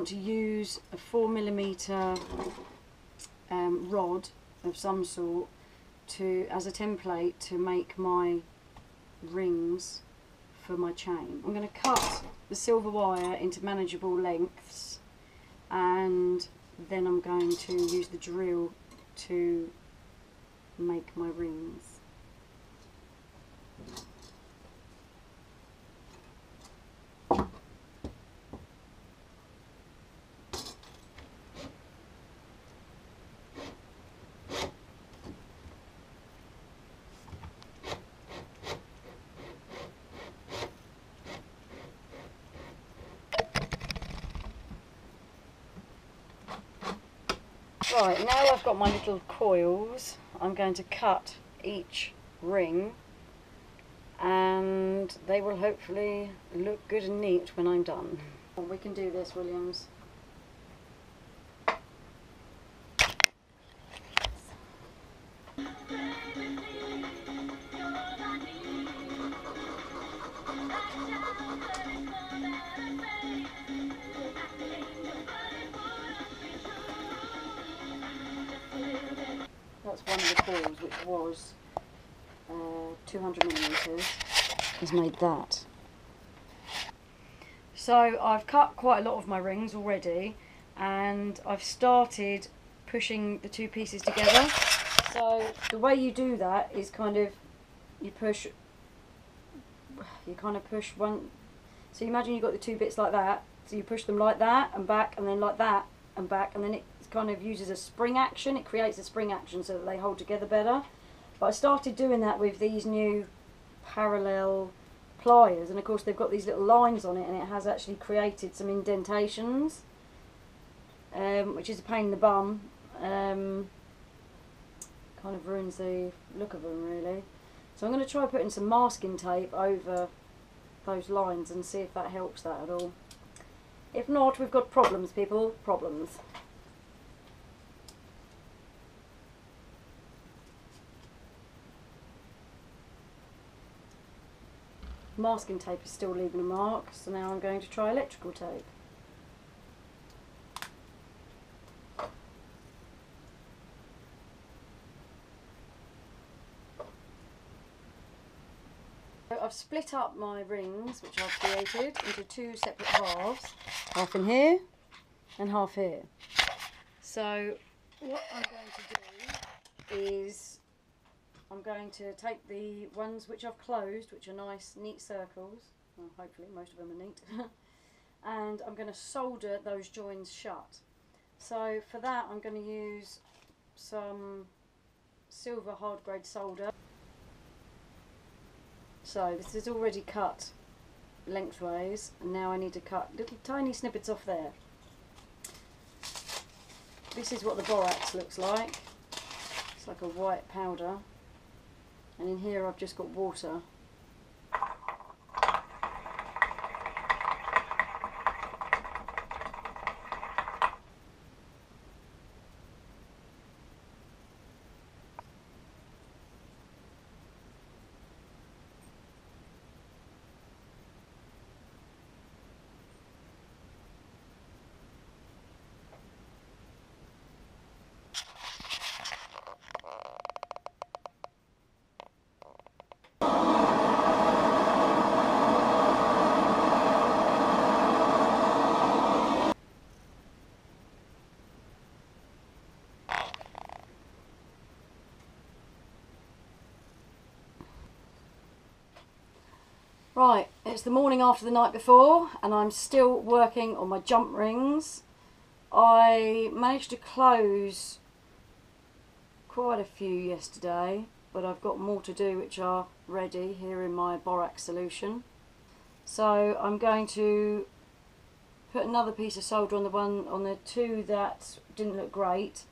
want to use a 4mm rod of some sort to as a template to make my rings for my chain. I'm going to cut the silver wire into manageable lengths, and then I'm going to use the drill to make my rings. Right, now I've got my little coils, I'm going to cut each ring and they will hopefully look good and neat when I'm done. Well, we can do this, Williams. That's one of the coils, which was 200mm, has made that. So I've cut quite a lot of my rings already, and I've started pushing the two pieces together. So the way you do that is kind of you kind of push one. So you imagine you've got the two bits like that. So you push them like that and back, and then like that and back, and then it kind of uses a spring action, it creates a spring action so that they hold together better. But I started doing that with these new parallel pliers, and of course they've got these little lines on it, and it has actually created some indentations, which is a pain in the bum, kind of ruins the look of them really. So I'm going to try putting some masking tape over those lines and see if that helps that at all. If not, we've got problems, people, problems. Masking tape is still leaving a mark, so now I'm going to try electrical tape. So I've split up my rings, which I've created, into two separate halves, half in here and half here. So what I'm going to do is I'm going to take the ones which I've closed, which are nice, neat circles, well, hopefully most of them are neat, and I'm going to solder those joins shut. So for that I'm going to use some silver hard grade solder. So this is already cut lengthways, and now I need to cut little tiny snippets off there. This is what the borax looks like, it's like a white powder. And in here I've just got water. Right, it's the morning after the night before, and I'm still working on my jump rings. I managed to close quite a few yesterday, but I've got more to do which are ready here in my borax solution. So I'm going to put another piece of solder on the two that didn't look great,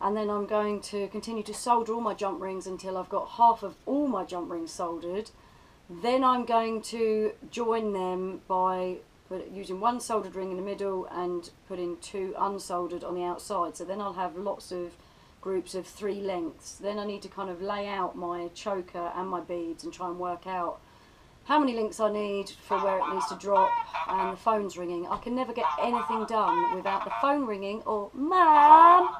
and then I'm going to continue to solder all my jump rings until I've got half of all my jump rings soldered. Then I'm going to join them by using one soldered ring in the middle and putting two unsoldered on the outside. So then I'll have lots of groups of three lengths. Then I need to kind of lay out my choker and my beads and try and work out how many links I need for where it needs to drop, and the phone's ringing. I can never get anything done without the phone ringing or, "Mum,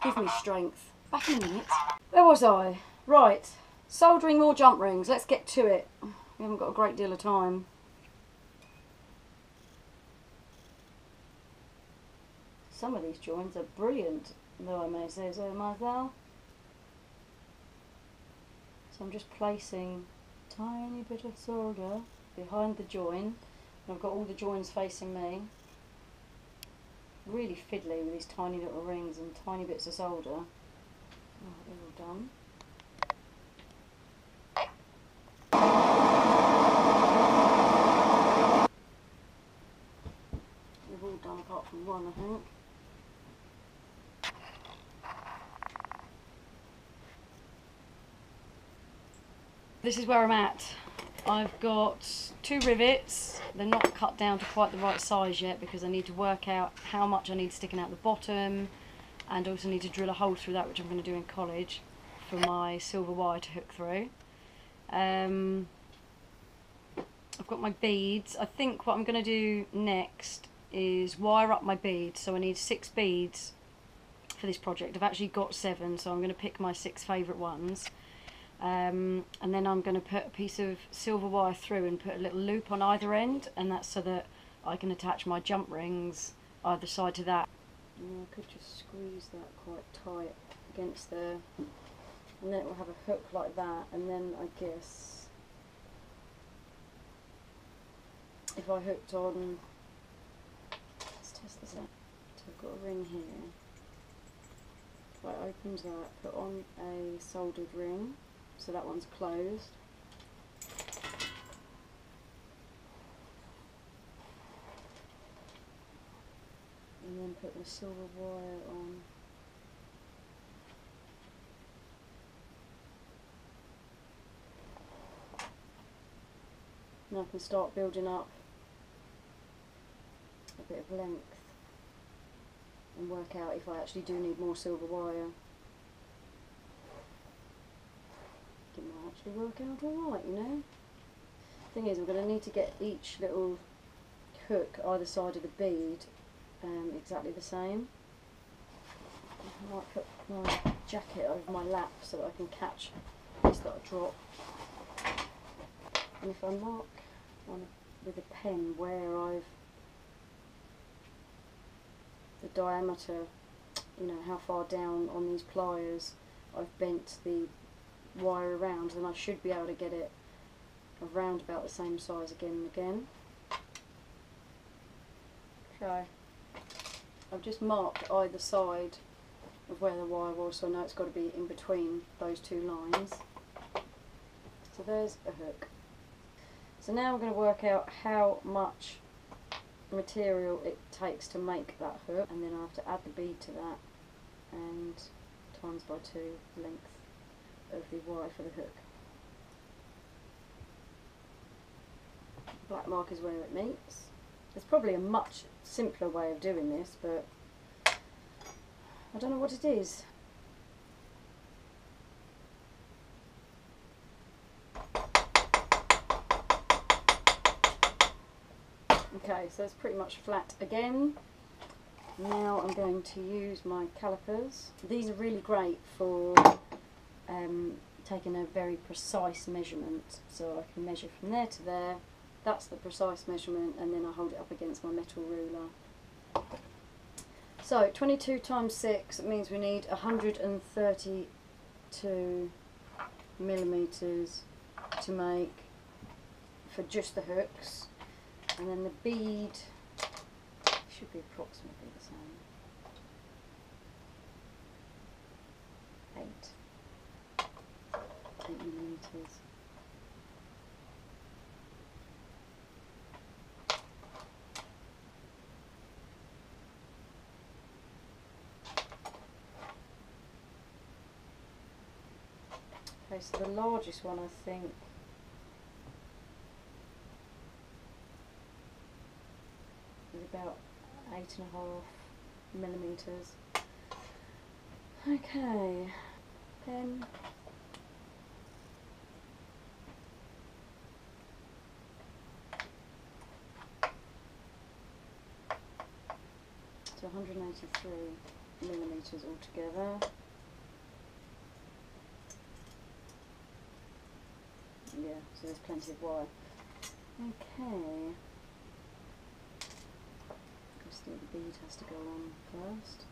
give me strength." Back in a minute. Where was I? Right, soldering more jump rings. Let's get to it. We haven't got a great deal of time. Some of these joins are brilliant, though I may say so myself. So I'm just placing a tiny bit of solder behind the join, and I've got all the joins facing me. Really fiddly with these tiny little rings and tiny bits of solder. Oh, they're all done. They're all done apart from one, I think. This is where I'm at. I've got 2 rivets. They're not cut down to quite the right size yet because I need to work out how much I need sticking out the bottom, and also need to drill a hole through that, which I'm going to do in college, for my silver wire to hook through. I've got my beads. I think what I'm going to do next is wire up my beads. So I need 6 beads for this project. I've actually got 7, so I'm going to pick my 6 favourite ones. And then I'm going to put a piece of silver wire through and put a little loop on either end, and that's so that I can attach my jump rings either side to that. And I could just squeeze that quite tight against there, and then it will have a hook like that, and then I guess if I hooked on, let's test this out, so I've got a ring here, if I opened that, put on a soldered ring. So that one's closed. And then put the silver wire on. And I can start building up a bit of length and work out if I actually do need more silver wire. It might actually work out alright, you know. Thing is, I'm going to need to get each little hook either side of the bead exactly the same. I might put my jacket over my lap so that I can catch this that I drop. And if I mark on with a pen where I've the diameter, you know, how far down on these pliers I've bent the wire around, then I should be able to get it around about the same size again and again. Okay, I've just marked either side of where the wire was, so I know it's got to be in between those 2 lines. So there's a hook. So now I'm going to work out how much material it takes to make that hook, and then I have to add the bead to that and times by 2 length of the wire for the hook. Black mark is where it meets. There's probably a much simpler way of doing this, but I don't know what it is. Okay, so it's pretty much flat again. Now I'm going to use my calipers. These are really great for taking a very precise measurement, so I can measure from there to there. That's the precise measurement, and then I hold it up against my metal ruler. So 22 times 6 means we need 132 millimeters to make for just the hooks, and then the bead should be approximately the same. 8 millimeters. Okay, so the largest one, I think, is about 8.5 millimeters. Okay, then. so 183 millimeters altogether. Yeah, so there's plenty of wire. Okay. I just think the bead has to go on first.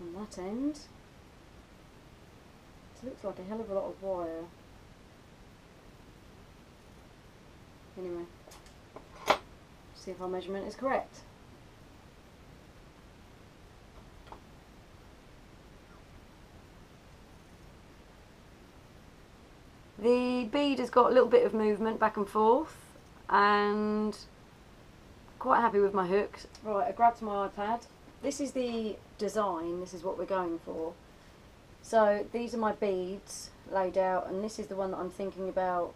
It's on that end. It looks like a hell of a lot of wire. Anyway, see if our measurement is correct. The bead has got a little bit of movement back and forth, and quite happy with my hooks. Right, I grabbed my iPad. This is the design, this is what we're going for. So these are my beads laid out, and this is the one that I'm thinking about,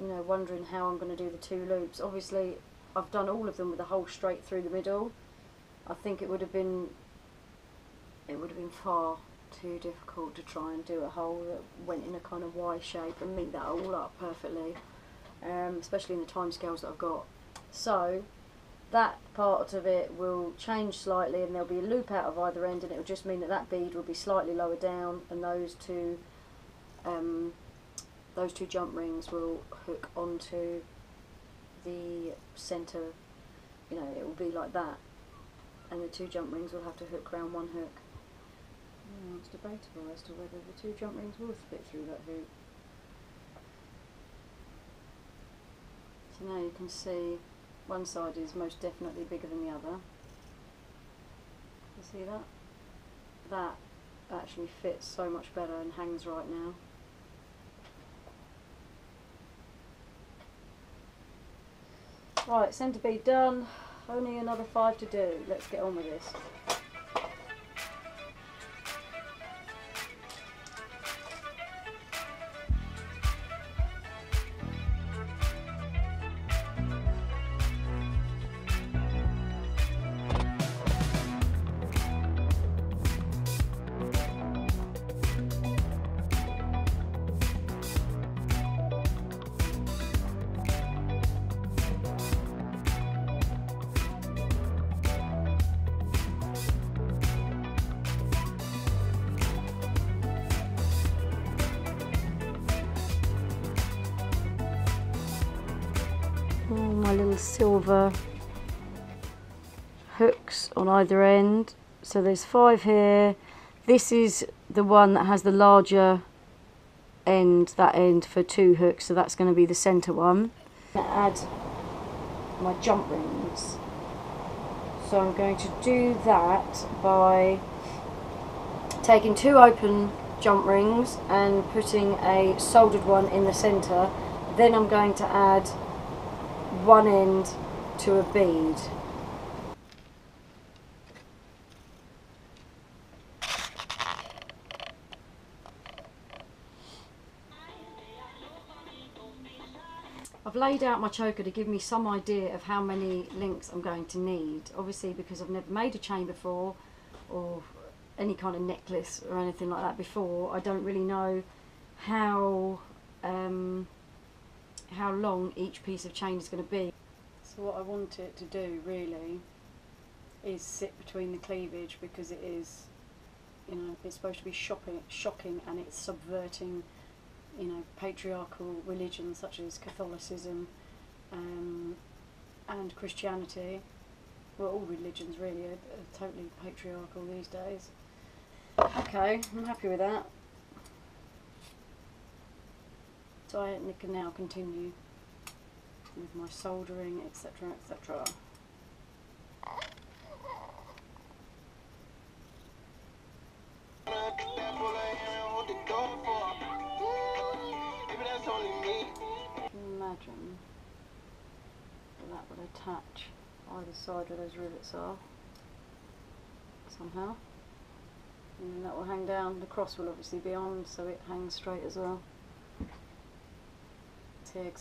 you know, wondering how I'm going to do the two loops. Obviously, I've done all of them with a hole straight through the middle. I think it would have been far too difficult to try and do a hole that went in a kind of Y shape and meet that all up perfectly, especially in the time scales that I've got. So that part of it will change slightly, and there'll be a loop out of either end, and it'll just mean that that bead will be slightly lower down, and those two jump rings will hook onto the centre. You know, it will be like that, and the two jump rings will have to hook round one hook. It's debatable as to whether the two jump rings will fit through that hoop. So now you can see one side is most definitely bigger than the other. You see that? That actually fits so much better and hangs right now. Right, centre bead done. Only another 5 to do. Let's get on with this. My little silver hooks on either end. So there's 5 here. This is the one that has the larger end, that end for 2 hooks, so that's going to be the centre one. I'm going to add my jump rings. So I'm going to do that by taking 2 open jump rings and putting a soldered one in the centre. Then I'm going to add one end to a bead. I've laid out my choker to give me some idea of how many links I'm going to need. Obviously, because I've never made a chain before or any kind of necklace or anything like that before, I don't really know how long each piece of chain is going to be. So what I want it to do really is sit between the cleavage, because it is, you know, it's supposed to be shocking, and it's subverting, you know, patriarchal religions such as Catholicism and Christianity. Well, all religions really are totally patriarchal these days. Okay, I'm happy with that. So I can now continue with my soldering, etc., etc. Imagine that would attach either side where those rivets are somehow, and then that will hang down. The cross will obviously be on, so it hangs straight as well. Here,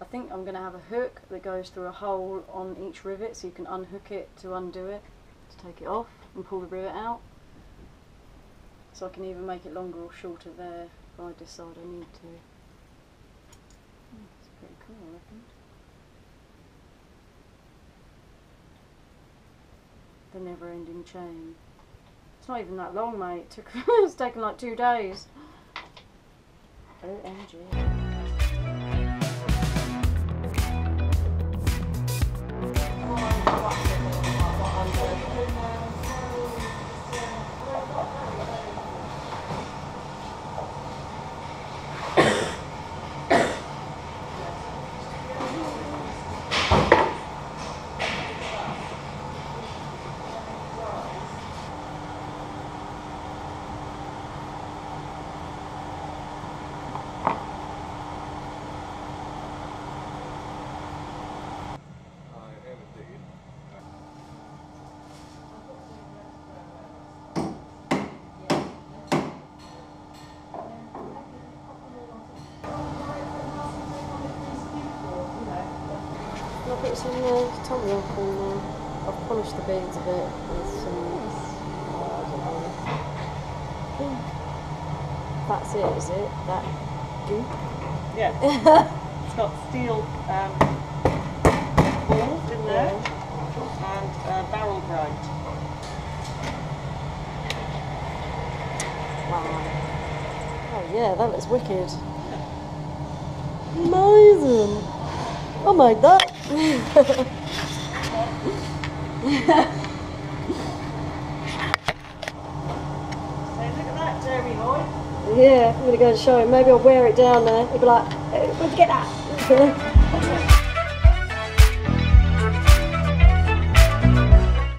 I think I'm going to have a hook that goes through a hole on each rivet, so you can unhook it to undo it, to take it off and pull the rivet out. So I can either make it longer or shorter there if I decide I need to. That's pretty cool, I reckon. the never-ending chain. It's not even that long, mate. It's taken like 2 days. OMG. It's in the top off and I've polished the beads a bit with some, that's it, is it? That goop? Yeah. It's got steel balls in there, yeah. And barrel grind. Wow. Oh yeah, that looks wicked. Amazing. I made that. So look at that, Jeremy boy. Yeah, I'm going to go and show him. Maybe I'll wear it down there. He'll be like, where'd you get that?